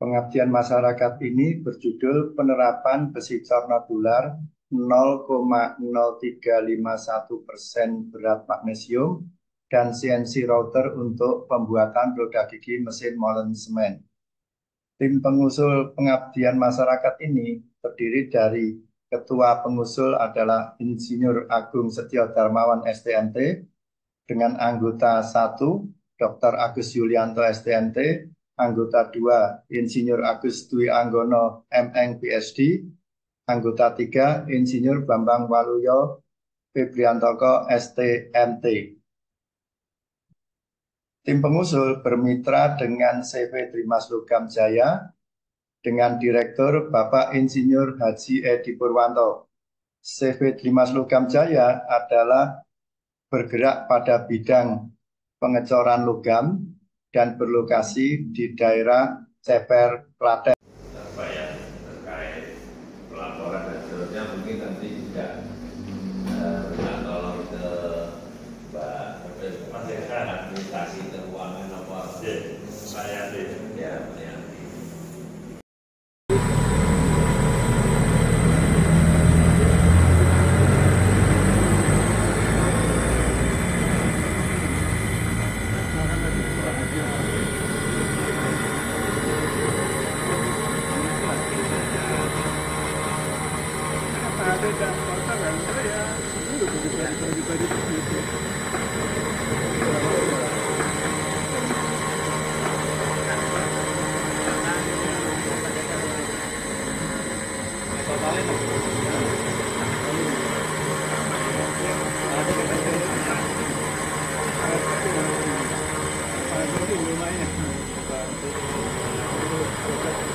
Pengabdian masyarakat ini berjudul penerapan besi corna bular 0,0351% berat magnesium dan CNC router untuk pembuatan roda gigi mesin molen semen. Tim pengusul pengabdian masyarakat ini terdiri dari Ketua pengusul adalah Insinyur Agung Setia Darmawan STMT dengan anggota 1 Dr. Agus Yulianto STMT, anggota 2 Insinyur Agus Dwi Anggono M.Eng PhD, anggota 3 Insinyur Bambang Waluyo Febriantoko STMT. Tim pengusul bermitra dengan CV Trimas Logam Jaya dengan Direktur Bapak Insinyur Haji Edi Purwanto. CV Trimas Logam Jaya adalah bergerak pada bidang pengecoran logam dan berlokasi di daerah Ceper, Klaten. Terbayar terkait pelaporan hasilnya mungkin nanti tidak minta tolong ke Mbak Administrasi Keuangan apa? Saya deh. Ya. Terima kasih.